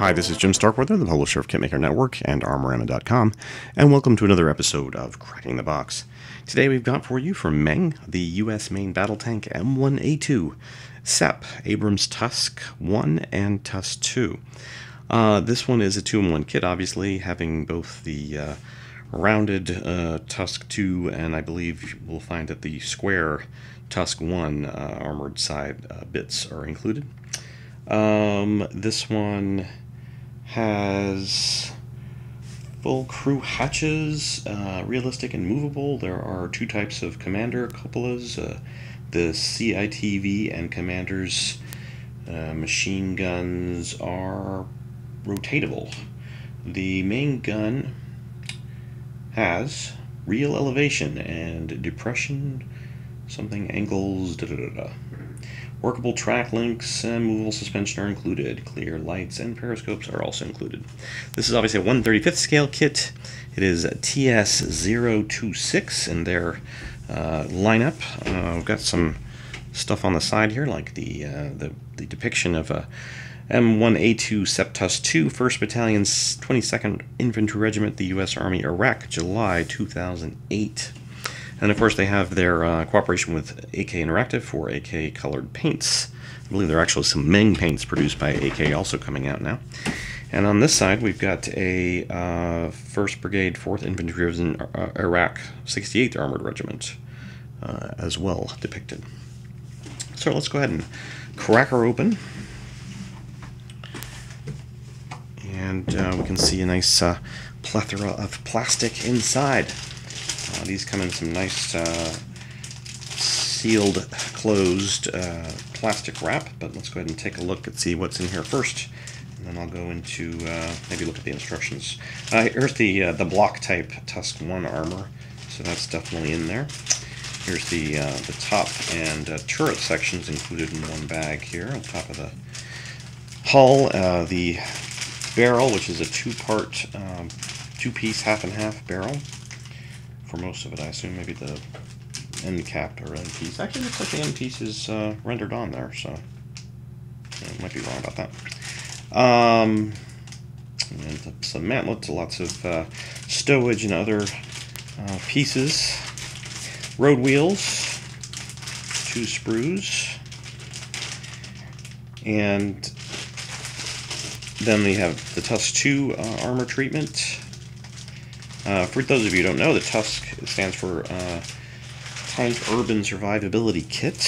Hi, this is Jim Starkweather, the publisher of Kitmaker Network and Armorama.com, and welcome to another episode of Cracking the Box. Today we've got for you from Meng, the U.S. main battle tank M1A2, SEP, Abrams Tusk 1 and Tusk 2. This one is a 2-in-1 kit, obviously, having both the rounded Tusk 2 and I believe we'll find that the square Tusk 1 armored side bits are included. This one has full crew hatches, realistic and movable. There are two types of commander cupolas, the CITV and commander's machine guns are rotatable. The main gun has real elevation and depression, something angles, Workable track links and movable suspension are included. Clear lights and periscopes are also included. This is obviously a 1/35th scale kit. It is a TS026 in their lineup. We've got some stuff on the side here, like the depiction of a M1A2 SEP Tusk 2, 1st Battalion, 22nd Infantry Regiment, the U.S. Army, Iraq, July 2008. And of course they have their cooperation with AK Interactive for AK colored paints. I believe there are actually some Meng paints produced by AK also coming out now. And on this side we've got a 1st Brigade, 4th Infantry Division, Iraq, 68th Armored Regiment as well depicted. So let's go ahead and crack her open. And we can see a nice plethora of plastic inside. These come in some nice sealed, closed plastic wrap, but let's go ahead and take a look and see what's in here first, and then I'll go into maybe look at the instructions. Here's the block type Tusk 1 armor, so that's definitely in there. Here's the top and turret sections included in one bag here on top of the hull. The barrel, which is a two-part, two-piece half-and-half barrel. For most of it, I assume maybe the end cap or end piece. Actually, it looks like the end piece is rendered on there, so yeah, I might be wrong about that. And some mantlets, lots of stowage and other pieces. Road wheels, two sprues, and then we have the Tusk 2 armor treatment. For those of you who don't know, the Tusk stands for Tank Urban Survivability Kit,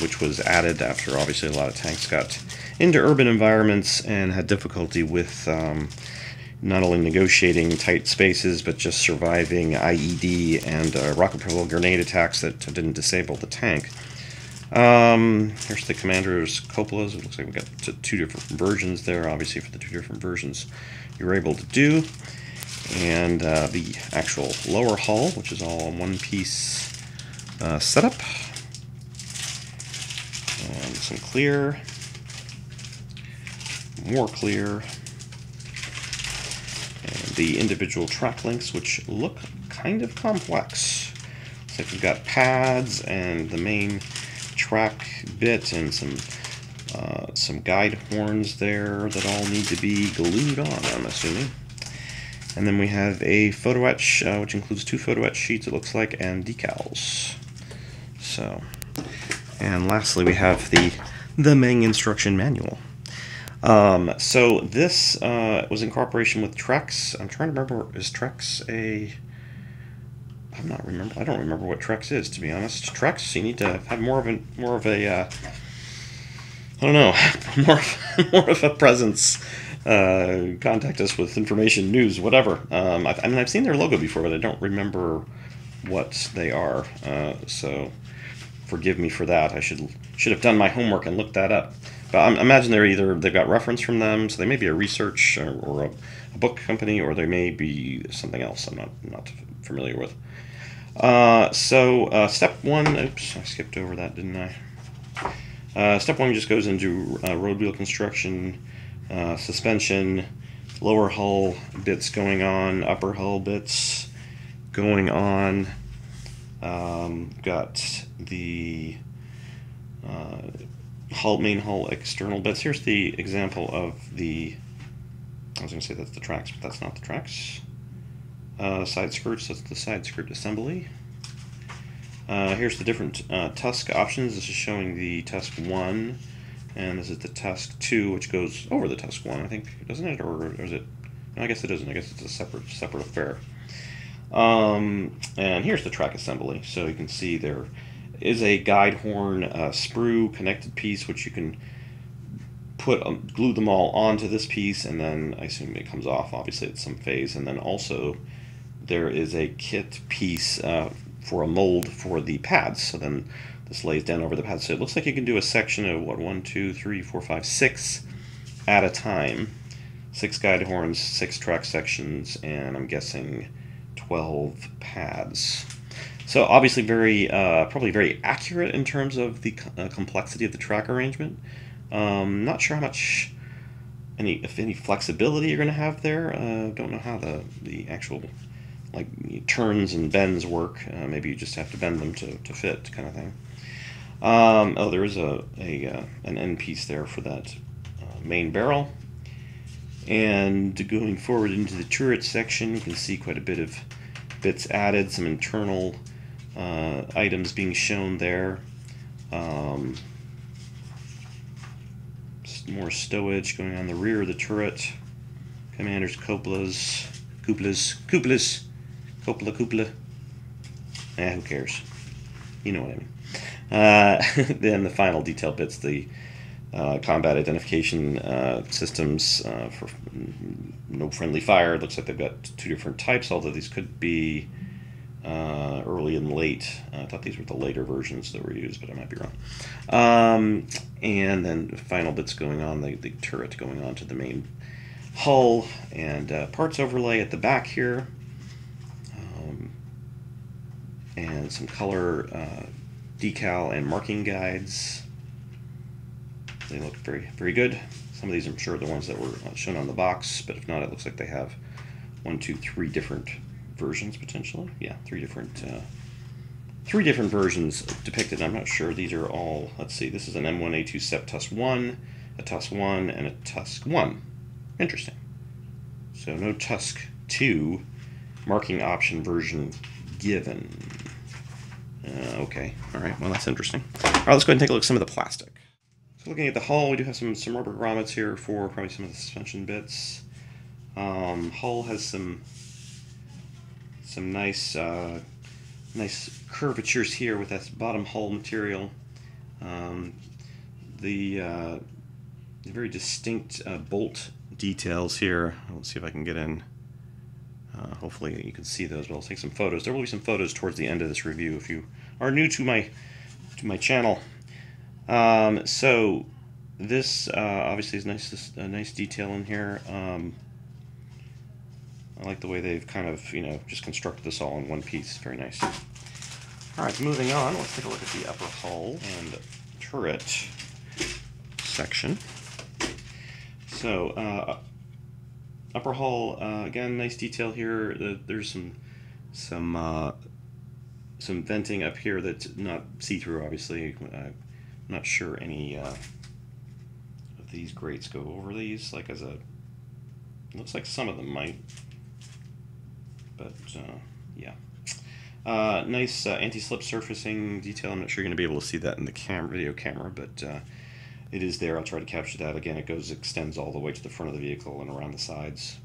which was added after obviously a lot of tanks got into urban environments and had difficulty with not only negotiating tight spaces, but just surviving IED and rocket-propelled grenade attacks that didn't disable the tank. Here's the commander's cupolas. It looks like we got two different versions there, obviously for the two different versions you're able to do. And the actual lower hull, which is all one-piece setup. And some clear, more clear, and the individual track links, which look kind of complex. Looks like we've got pads and the main track bit and some guide horns there that all need to be glued on, I'm assuming. And then we have a photo etch, which includes two photo etch sheets, it looks like, and decals. So, and lastly, we have the Meng instruction manual. So this was in cooperation with Trex. I'm trying to remember, is Trex a? I don't remember what Trex is, to be honest. Trex, you need to have more of a I don't know, more of a presence. Contact us with information, news, whatever. I mean, I've seen their logo before, but I don't remember what they are. So forgive me for that. I should have done my homework and looked that up. But I imagine they've got reference from them, so they may be a research or a book company, or they may be something else I'm not familiar with. So step one, oops, I skipped over that, didn't I? Step one just goes into road wheel construction. Suspension, lower hull bits going on, upper hull bits going on. Got the main hull external bits. Here's the example of the I was going to say that's the Trex, but that's not the Trex. Side skirts, that's the side skirt assembly. Here's the different Tusk options. This is showing the Tusk 1, and this is the Tusk 2, which goes over the Tusk 1, I think, doesn't it? Or is it? No, I guess it doesn't. I guess it's a separate affair. And here's the track assembly. So you can see there is a guide horn sprue connected piece, which you can put glue them all onto this piece, and then I assume it comes off, obviously, at some phase. And then also there is a kit piece for a mold for the pads. So then this lays down over the pads. So it looks like you can do a section of, what, 1, 2, 3, 4, 5, 6 at a time. 6 guide horns, 6 track sections, and I'm guessing 12 pads. So obviously very, probably very accurate in terms of the complexity of the track arrangement. Not sure how much, if any flexibility you're going to have there. Don't know how the actual turns and bends work. Maybe you just have to bend them to fit, kind of thing. Oh, there is an end piece there for that main barrel. And going forward into the turret section, you can see quite a bit of bits added, some internal items being shown there. More stowage going on the rear of the turret. Commander's cupolas. Who cares? You know what I mean. Then the final detail bits, the combat identification systems for no friendly fire. It looks like they've got 2 different types, although these could be early and late. I thought these were the later versions that were used, but I might be wrong. And then the final bits going on, the turret going on to the main hull, and parts overlay at the back here, and some color decal and marking guides. They look very, very good. Some of these, I'm sure, are the ones that were shown on the box, but if not, it looks like they have 1, 2, 3 different versions potentially. Yeah, 3 different versions depicted. I'm not sure these are all. Let's see. This is an M1A2 SEP Tusk 1, a Tusk 1, and a Tusk 1. Interesting. So no Tusk 2 marking option version given. Okay. All right. Well, that's interesting. All right. Let's go ahead and take a look at some of the plastic. So looking at the hull, we do have some rubber grommets here for probably some of the suspension bits. Hull has some nice nice curvatures here with that bottom hull material. The very distinct bolt details here. Let's see if I can get in. Hopefully you can see those, but I'll take some photos. There will be some photos towards the end of this review if you are new to my channel. So this obviously is a nice detail in here. I like the way they've kind of, just constructed this all in one piece. Very nice. All right, moving on, let's take a look at the upper hull and turret section. So upper hull, again, nice detail here. There's some venting up here that's not see-through, obviously. Not sure any of these grates go over these. Looks like some of them might, but yeah. Nice anti-slip surfacing detail. I'm not sure you're going to be able to see that in the video camera, but it is there. I'll try to capture that again. It extends all the way to the front of the vehicle and around the sides.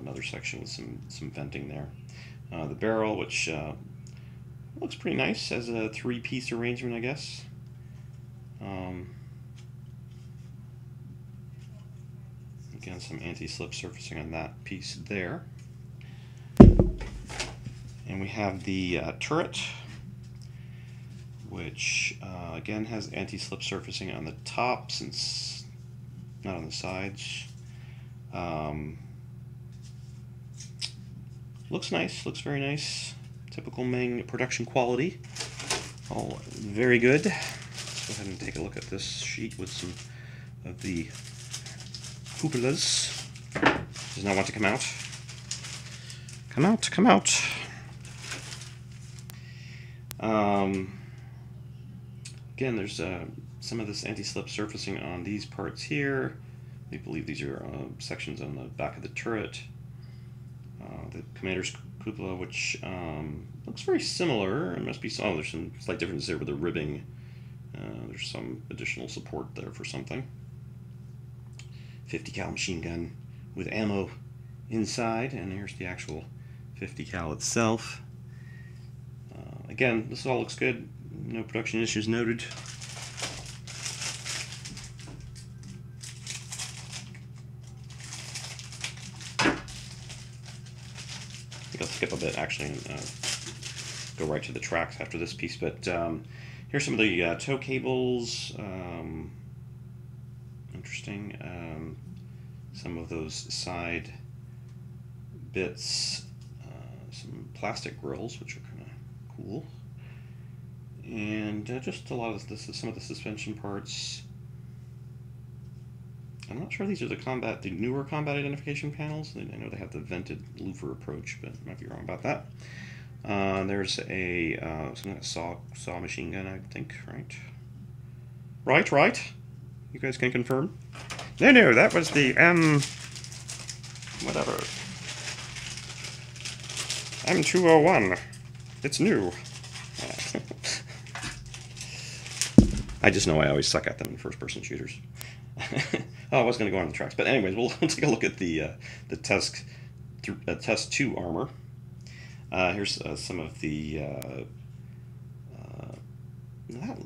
Another section with some venting there. The barrel, which looks pretty nice as a 3-piece arrangement, I guess. Again, some anti-slip surfacing on that piece there. And we have the turret, which again has anti-slip surfacing on the top, since not on the sides. Looks nice, looks very nice. Typical Meng production quality. All very good. Go ahead and take a look at this sheet with some of the cupolas. Does not want to come out. Come out, come out. Again, there's some of this anti-slip surfacing on these parts here. I believe these are sections on the back of the turret. The commander's cupola, which looks very similar. It must be, oh, there's some slight differences there with the ribbing. There's some additional support there for something. 50 cal machine gun with ammo inside, and here's the actual 50 cal itself. Again, this all looks good. No production issues noted. I'll skip a bit actually and go right to the tracks after this piece, but here's some of the tow cables. Interesting. Some of those side bits, some plastic grills, which are kind of cool, and just a lot of this. Some of the suspension parts. I'm not sure these are the newer combat identification panels. I know they have the vented louver approach, but I might be wrong about that. There's a some kind of saw machine gun, I think, right? Right. You guys can confirm. No, that was the M201. It's new. I just know I always suck at them in first-person shooters. Oh, I was going to go on the tracks, but anyways, we'll take a look at the Tusk Tusk 2 armor. Here's some of the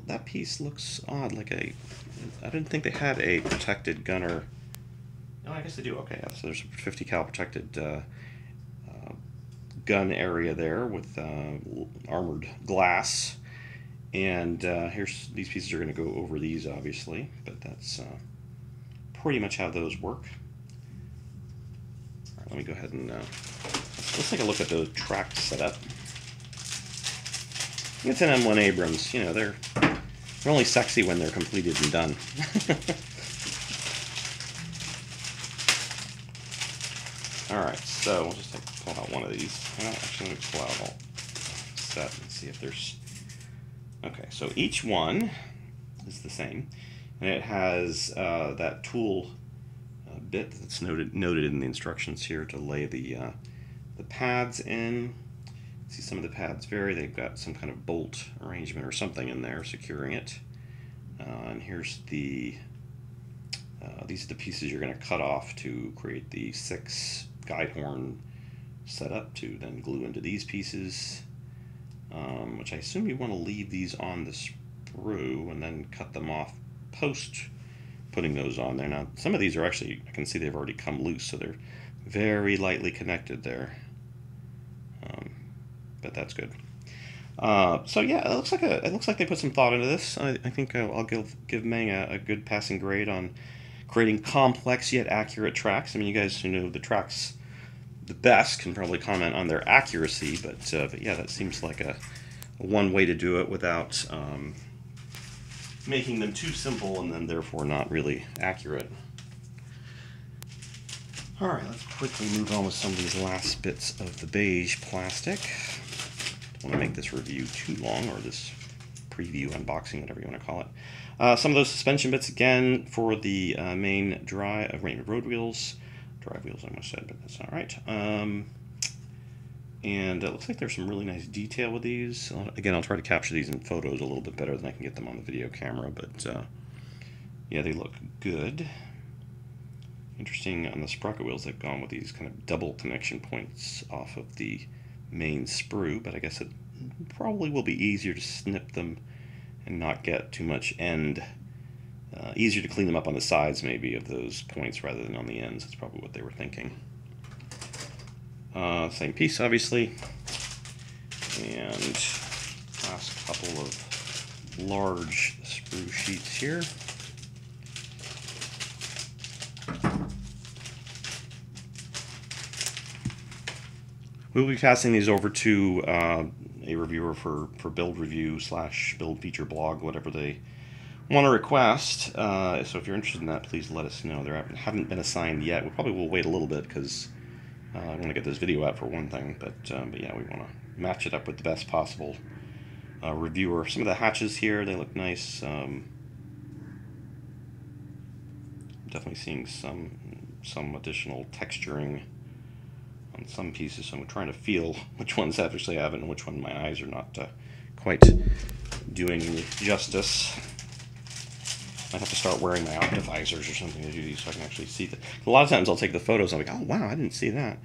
that piece looks odd. Like I didn't think they had a protected gunner. No, I guess they do. Okay, so there's a 50 cal protected gun area there with armored glass. And here's, these pieces are going to go over these, obviously, but that's pretty much how those work. All right, let me go ahead and let's take a look at the track setup. It's an M1 Abrams. You know, they're only sexy when they're completed and done. All right, so we'll just pull out one of these. Well, actually, I'm going to pull out all set and see if there's. Okay, so each one is the same, and it has that tool bit that's noted in the instructions here to lay the pads in. See, some of the pads vary. They've got some kind of bolt arrangement or something in there securing it. And here's the these are the pieces you're going to cut off to create the 6 guide horn setup to then glue into these pieces. Which I assume you want to leave these on the sprue and then cut them off post putting those on there. Now, some of these are actually, I can see they've already come loose, so they're very lightly connected there. But that's good. So yeah, it looks like they put some thought into this. I think I'll give Meng a good passing grade on creating complex yet accurate tracks. I mean, you guys who know the tracks the best can probably comment on their accuracy, but yeah, that seems like a one way to do it without making them too simple and then therefore not really accurate. All right, let's quickly move on with some of these last bits of the beige plastic. Don't want to make this review too long, or this preview, unboxing, whatever you want to call it. Some of those suspension bits again for the main road wheels. Drive wheels, I almost said, but that's not right. And it looks like there's some really nice detail with these. Again, I'll try to capture these in photos a little bit better than I can get them on the video camera, but yeah, they look good. Interesting, on the sprocket wheels, they've gone with these kind of double connection points off of the main sprue, but I guess it probably will be easier to snip them and not get too much end. Easier to clean them up on the sides, maybe, of those points rather than on the ends. That's probably what they were thinking. Same piece, obviously. And last couple of large sprue sheets here. We'll be passing these over to a reviewer for build review / build feature blog, whatever they want to request, so if you're interested in that, please let us know. They haven't been assigned yet. We probably will wait a little bit because I want to get this video out for one thing, but yeah, we want to match it up with the best possible reviewer. Some of the hatches here, they look nice. definitely seeing some additional texturing on some pieces, so I'm trying to feel which ones actually have it and which one my eyes are not quite doing justice. I'd have to start wearing my optivisors or something to do these so I can actually see that. A lot of times I'll take the photos and I'm like, oh wow, I didn't see that.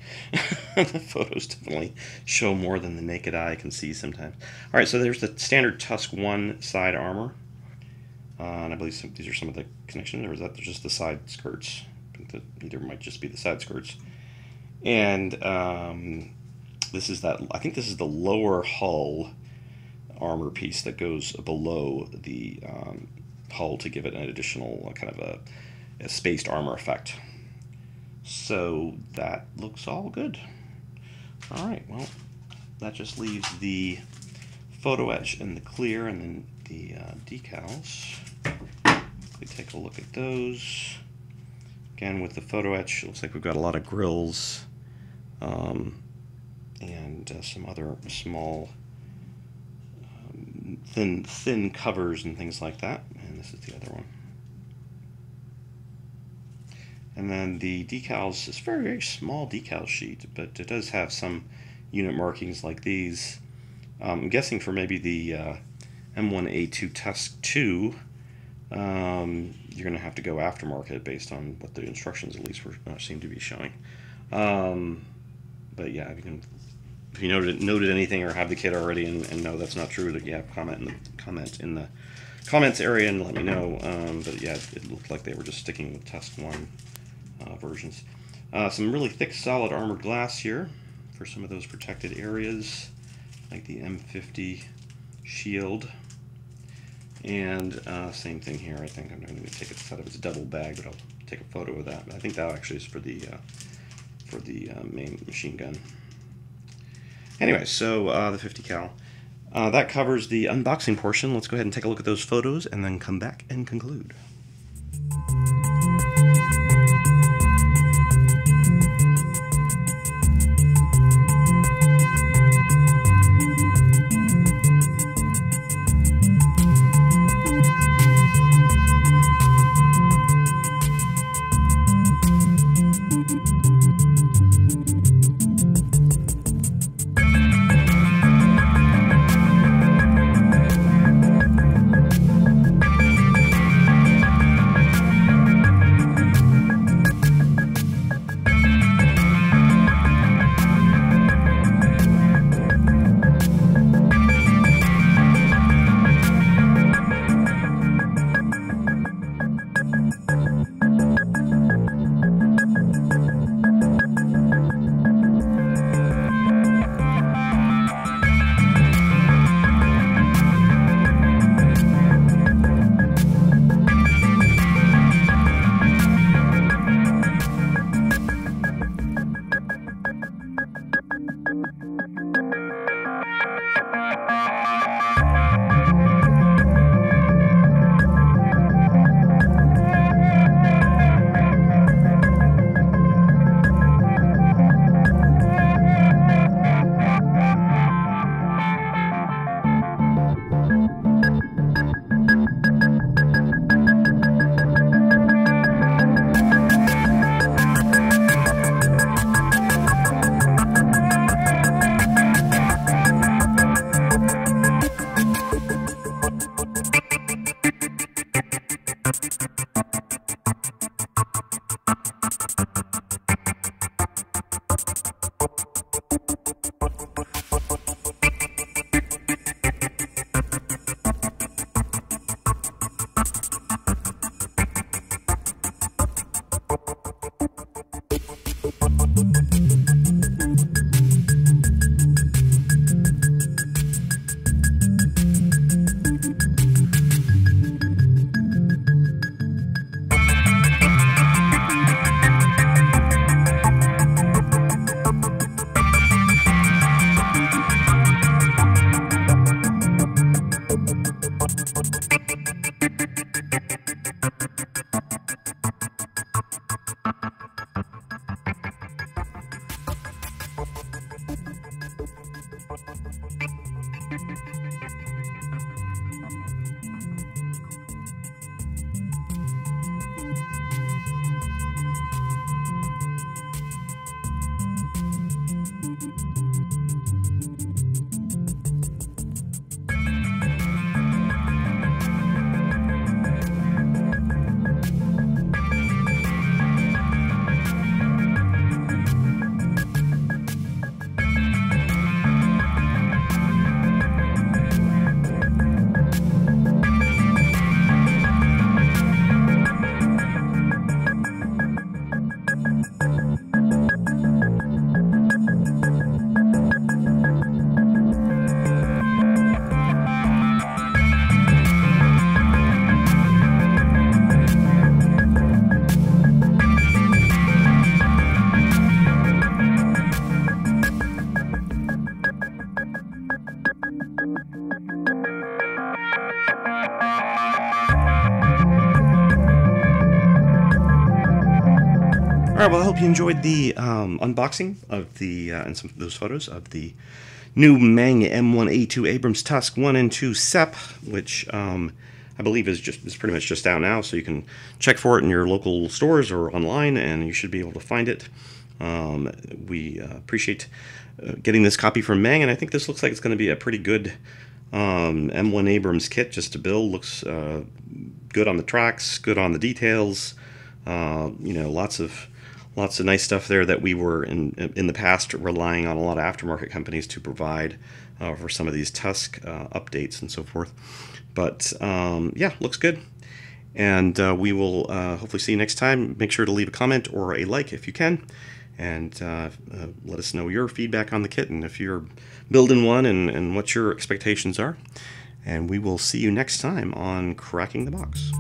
The photos definitely show more than the naked eye can see sometimes. Alright, so there's the standard Tusk 1 side armor. And I believe these are some of the connections, or is that just the side skirts? I think that either might just be the side skirts. And this is that, I think this is the lower hull armor piece that goes below the hull to give it an additional kind of a spaced armor effect. So that looks all good. All right, well, that just leaves the photo etch and the clear and then the decals. Quickly take a look at those. Again, with the photo etch, it looks like we've got a lot of grills and some other small thin covers and things like that. And this is the other one. And then the decals is very, very small decal sheet, but it does have some unit markings like these. I'm guessing for maybe the M1A2 Tusk 2, you're going to have to go aftermarket based on what the instructions at least were, seem to be showing. But yeah, if you noted anything or have the kit already and no, that's not true, yeah, comment in the comments area and let me know. But yeah, it looked like they were just sticking with Tusk 1 versions. Some really thick solid armored glass here for some of those protected areas like the M50 shield. And same thing here. I think I'm going to take it out of its double bag, but I'll take a photo of that. But I think that actually is for the main machine gun. Anyway, so the 50 cal. That covers the unboxing portion. Let's go ahead and take a look at those photos and then come back and conclude. Alright, well I hope you enjoyed the unboxing of the, and some of those photos of the new Meng M1A2 Abrams Tusk 1 and 2 SEP, which I believe is pretty much just out now, so you can check for it in your local stores or online, and you should be able to find it. We appreciate getting this copy from Meng, and I think this looks like it's going to be a pretty good M1 Abrams kit just to build. Looks good on the tracks, good on the details. You know, lots of nice stuff there that we were in the past relying on a lot of aftermarket companies to provide for some of these Tusk updates and so forth. But yeah, looks good. And we will hopefully see you next time. Make sure to leave a comment or a like if you can. And let us know your feedback on the kit and if you're building one and what your expectations are. And we will see you next time on Cracking the Box.